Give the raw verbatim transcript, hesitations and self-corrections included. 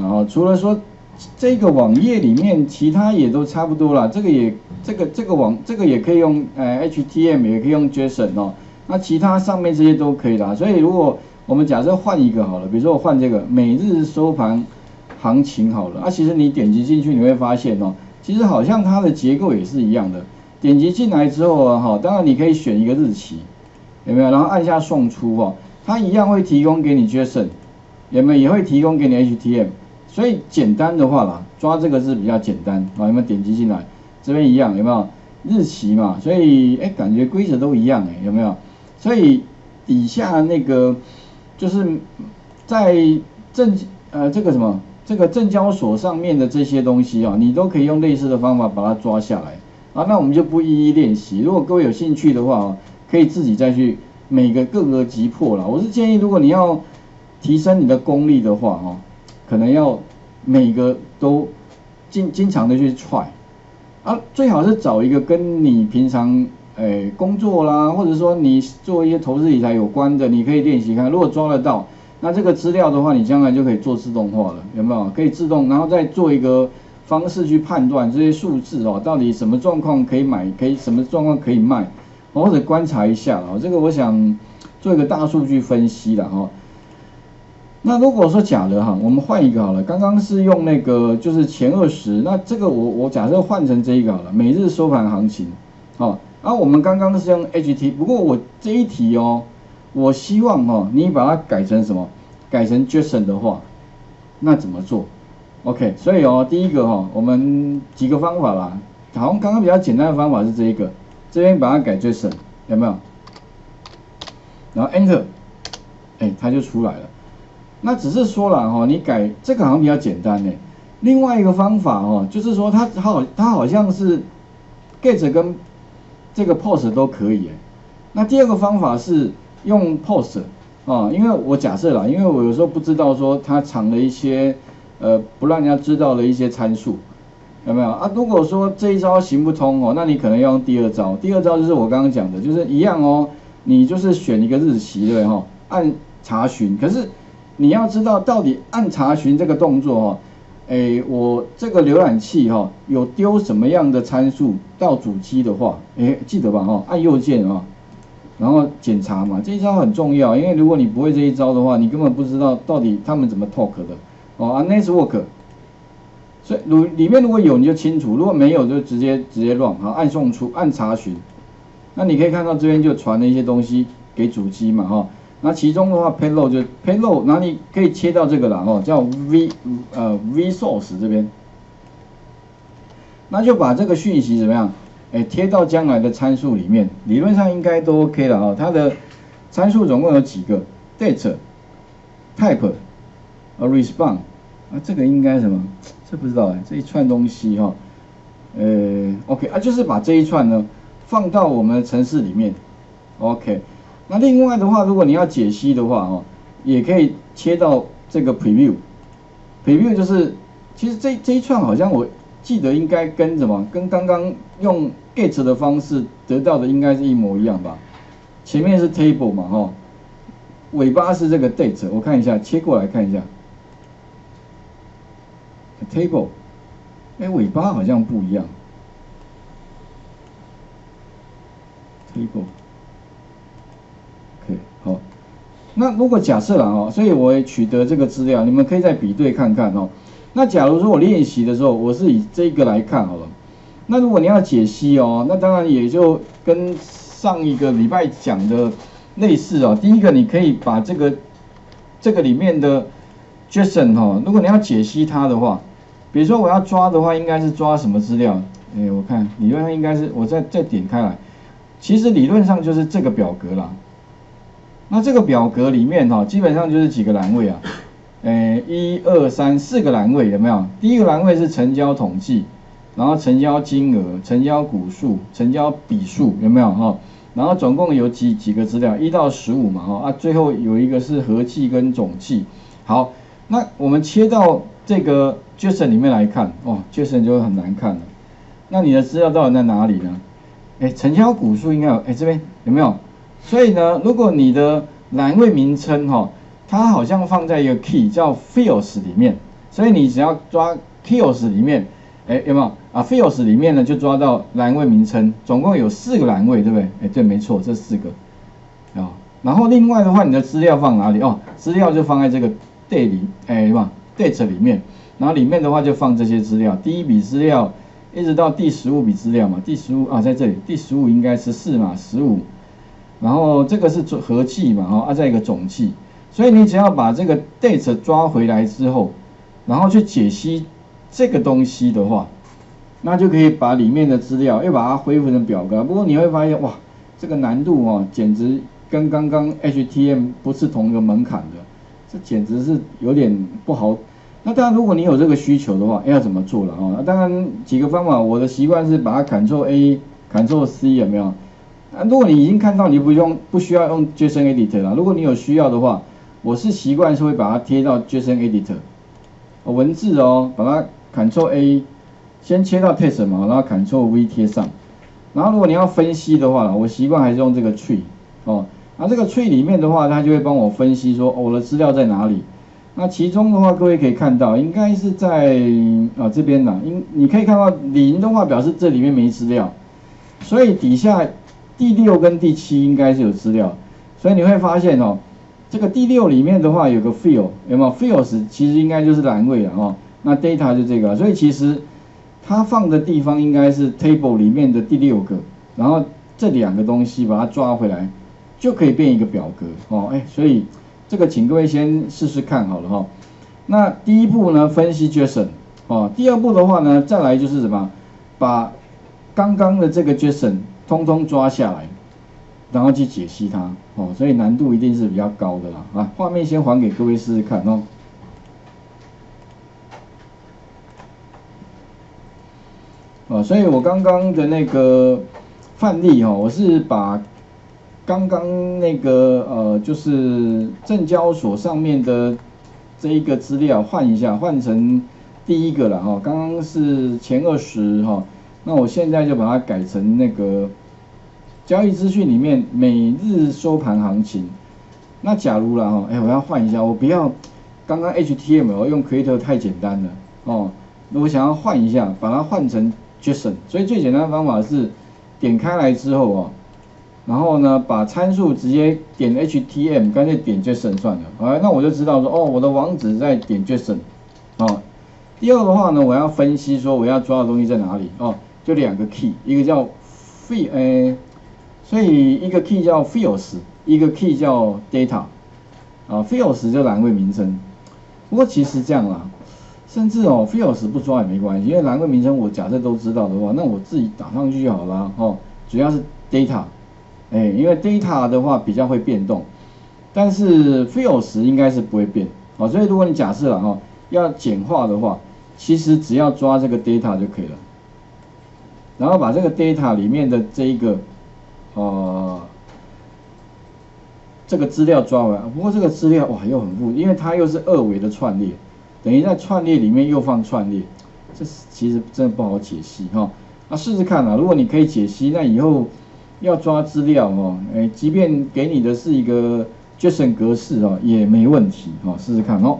然后除了说这个网页里面，其他也都差不多啦。这个也这个这个网这个也可以用呃 H T M L， 也可以用 JSON 哦。那其他上面这些都可以啦。所以如果我们假设换一个好了，比如说我换这个每日收盘行情好了，啊，其实你点击进去你会发现哦，其实好像它的结构也是一样的。点击进来之后啊，哈，当然你可以选一个日期，有没有？然后按下送出哦，它一样会提供给你 JSON， 有没有？也会提供给你 H T M L。 所以简单的话啦，抓这个字比较简单啊。有没有点击进来？这边一样有没有日期嘛？所以哎、欸，感觉规则都一样哎、欸，有没有？所以底下那个就是在证呃这个什么这个证交所上面的这些东西啊，你都可以用类似的方法把它抓下来啊。那我们就不一一练习。如果各位有兴趣的话啊，可以自己再去每个各个击破啦。我是建议，如果你要提升你的功力的话啊。 可能要每个都经经常的去try啊，最好是找一个跟你平常诶、欸、工作啦，或者说你做一些投资理财有关的，你可以练习看。如果抓得到，那这个资料的话，你将来就可以做自动化了，有没有？可以自动，然后再做一个方式去判断这些数字哦，到底什么状况可以买，可以什么状况可以卖，或者观察一下哦。这个我想做一个大数据分析啦哈。 那如果说假的哈，我们换一个好了。刚刚是用那个就是前二十，那这个我我假设换成这一个好了，每日收盘行情，哦，啊，我们刚刚是用 H T， 不过我这一题哦，我希望哦你把它改成什么？改成 JSON 的话，那怎么做 ？OK， 所以哦，第一个哦，我们几个方法啦，好像刚刚比较简单的方法是这一个，这边把它改 JSON 有没有？然后 Enter， 哎，它就出来了。 那只是说了哈，你改这个好像比较简单呢。另外一个方法哦，就是说它它好它好像是 get 跟这个 post 都可以哎。那第二个方法是用 post 啊，因为我假设啦，因为我有时候不知道说它藏了一些呃不让人家知道的一些参数，有没有啊？如果说这一招行不通哦，那你可能要用第二招。第二招就是我刚刚讲的，就是一样哦，你就是选一个日期对哈，按查询，可是。 你要知道到底按查询这个动作哦，诶、欸，我这个浏览器哈、哦、有丢什么样的参数到主机的话，诶、欸，记得吧哈、哦，按右键啊、哦，然后检查嘛，这一招很重要，因为如果你不会这一招的话，你根本不知道到底他们怎么 talk 的哦，啊 ，network， 所以如里面如果有你就清楚，如果没有就直接直接乱啊，按送出，按查询，那你可以看到这边就传了一些东西给主机嘛哈。哦 那其中的话 ，payload 就 payload， 然后你可以切到这个啦，哦，叫 v 呃 resource 这边，那就把这个讯息怎么样，哎，贴到将来的参数里面，理论上应该都 OK 了哦。它的参数总共有几个 ？date、type、啊 response， 啊这个应该什么？这不知道哎、欸，这一串东西哈、哦，呃 ，OK 啊，就是把这一串呢放到我们的程式里面 ，OK。 那另外的话，如果你要解析的话，哦，也可以切到这个 preview，preview preview 就是，其实这这一串好像我记得应该跟什么，跟刚刚用 get 的方式得到的应该是一模一样吧。前面是 table 嘛，哦，尾巴是这个 date， 我看一下，切过来看一下 table， 哎，尾巴好像不一样 table。 好，那如果假设啦哦，所以我也取得这个资料，你们可以再比对看看哦。那假如说我练习的时候，我是以这个来看好了。那如果你要解析哦，那当然也就跟上一个礼拜讲的类似哦。第一个，你可以把这个这个里面的 JSON 哦，如果你要解析它的话，比如说我要抓的话，应该是抓什么资料？哎，我看理论上应该是我再再点开来，其实理论上就是这个表格啦。 那这个表格里面哈，基本上就是几个栏位啊，诶，一二三四个栏位有没有？第一个栏位是成交统计，然后成交金额、成交股数、成交笔数有没有哈？然后总共有几几个资料，一到十五嘛哈啊，最后有一个是合计跟总计。好，那我们切到这个 JSON 里面来看哦 ，JSON 就很难看了。那你的资料到底在哪里呢？诶，成交股数应该有，诶，这边有没有？ 所以呢，如果你的栏位名称哈、哦，它好像放在一个 key 叫 fields 里面，所以你只要抓 fields 里面，哎、欸、有没有啊 ？fields 里面呢就抓到栏位名称，总共有四个栏位，对不对？哎、欸，对，没错，这四个啊、哦。然后另外的话，你的资料放哪里？哦，资料就放在这个 date 里，哎、欸，有没有 date 里面？然后里面的话就放这些资料，第一笔资料一直到第十五笔资料嘛，第十五啊在这里，第十五应该是十四嘛， 十五。然后这个是合计嘛，哦，啊，再一个总计，所以你只要把这个 date 抓回来之后，然后去解析这个东西的话，那就可以把里面的资料又把它恢复成表格。不过你会发现，哇，这个难度哦，简直跟刚刚 H T M L 不是同一个门槛的，这简直是有点不好。那当然，如果你有这个需求的话，要怎么做了哦？那当然几个方法，我的习惯是把它 Ctrl A、Ctrl C 有没有？啊，如果你已经看到，你不用不需要用 JSON Editor 啦。如果你有需要的话，我是习惯是会把它贴到 JSON Editor、哦、文字哦，把它 Ctrl A 先切到 Text 嘛，然后 Ctrl V 贴上。然后如果你要分析的话，我习惯还是用这个 Tree 哦。啊，这个 Tree 里面的话，它就会帮我分析说、哦、我的资料在哪里。那其中的话，各位可以看到，应该是在啊这边啦，因你可以看到零的话表示这里面没资料，所以底下。第六跟第七应该是有资料，所以你会发现哦，这个第六里面的话有个 field， 有没有 fields 其实应该就是栏位了哦，那 data 就这个，所以其实它放的地方应该是 table 里面的第六个，然后这两个东西把它抓回来，就可以变一个表格哦，哎，所以这个请各位先试试看好了哈、哦。那第一步呢，分析 JSON 哦，第二步的话呢，再来就是什么，把刚刚的这个 JSON。通通抓下来，然后去解析它哦，所以难度一定是比较高的啦啊！画面先还给各位试试看哦。哦，所以我刚刚的那个范例哦，我是把刚刚那个呃，就是证交所上面的这一个资料换一下，换成第一个了哦。刚刚是前二十哈。那我现在就把它改成那个交易资讯里面每日收盘行情。那假如啦哈，哎、欸，我要换一下，我不要刚刚 H T M L 用 Creator 太简单了哦，我想要换一下，把它换成 JSON。所以最简单的方法是点开来之后哦，然后呢把参数直接点 H T M L， 干脆点 JSON 算了。好，那我就知道说哦，我的网址在点 JSON 哦。第二的话呢，我要分析说我要抓的东西在哪里哦。就两个 key， 一个叫 field， 哎，所以一个 key 叫 fields， 一个 key 叫 data， 啊 ，fields 就栏位名称。不过其实这样啦，甚至哦 fields 不抓也没关系，因为栏位名称我假设都知道的话，那我自己打上去就好啦。哦，主要是 data， 哎，因为 data 的话比较会变动，但是 fields 应该是不会变。好、哦，所以如果你假设啦哦，要简化的话，其实只要抓这个 data 就可以了。然后把这个 data 里面的这一个，呃，这个资料抓完。不过这个资料哇又很复，因为它又是二维的串列，等于在串列里面又放串列，这其实真的不好解析哈、哦。啊，试试看啊，如果你可以解析，那以后要抓资料哦，哎，即便给你的是一个 JSON 格式哦，也没问题哈、哦，试试看哦。